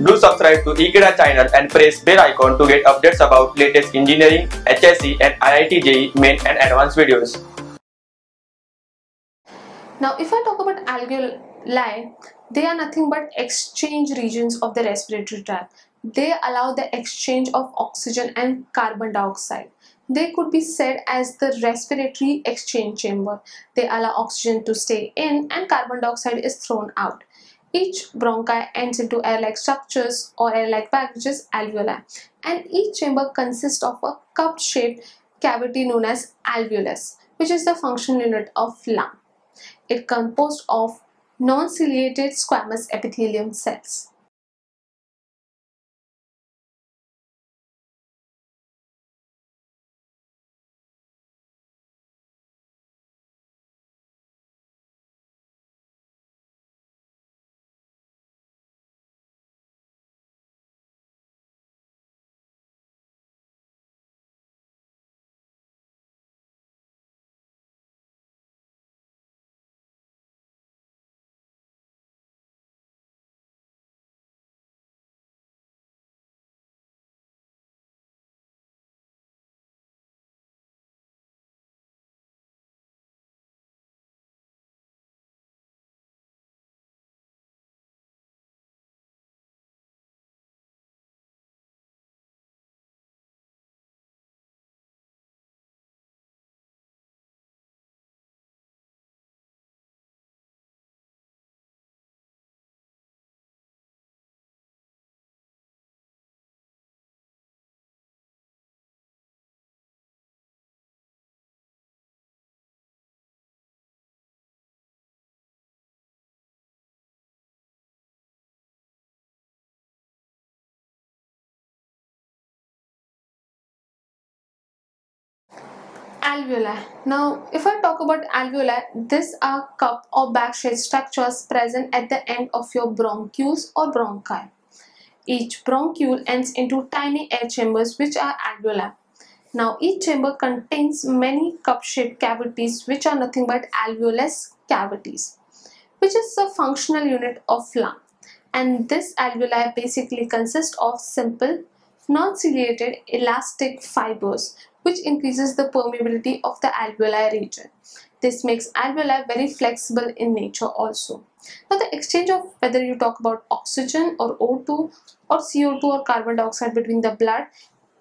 Do subscribe to Ekeeda channel and press bell icon to get updates about latest engineering, HSC and IITJEE main and advanced videos. Now if I talk about alveoli, they are nothing but exchange regions of the respiratory tract. They allow the exchange of oxygen and carbon dioxide. They could be said as the respiratory exchange chamber. They allow oxygen to stay in and carbon dioxide is thrown out. Each bronchi ends into air-like structures or air-like bag, which is alveoli. And each chamber consists of a cup-shaped cavity known as alveolus, which is the functional unit of lung. It is composed of non-ciliated squamous epithelium cells. Alveoli. Now, if I talk about alveoli, these are cup or bag-shaped structures present at the end of your bronchioles or bronchi. Each bronchiole ends into tiny air chambers, which are alveoli. Now, each chamber contains many cup-shaped cavities, which are nothing but alveolus cavities, which is a functional unit of lung. And this alveoli basically consist of simple, non-ciliated, elastic fibers, which increases the permeability of the alveoli region. This makes alveoli very flexible in nature also. Now the exchange of whether you talk about oxygen or O2 or CO2 or carbon dioxide between the blood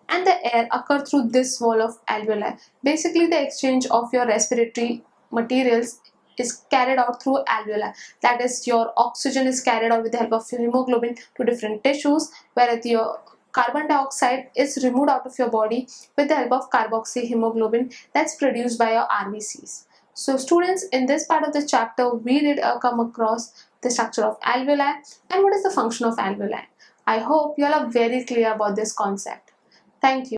and the air occur through this wall of alveoli. Basically the exchange of your respiratory materials is carried out through alveoli. That is, your oxygen is carried out with the help of hemoglobin to different tissues, whereas your carbon dioxide is removed out of your body with the help of carboxyhemoglobin that's produced by your RBCs. So students, in this part of the chapter, we did come across the structure of alveoli and what is the function of alveoli. I hope you all are very clear about this concept. Thank you.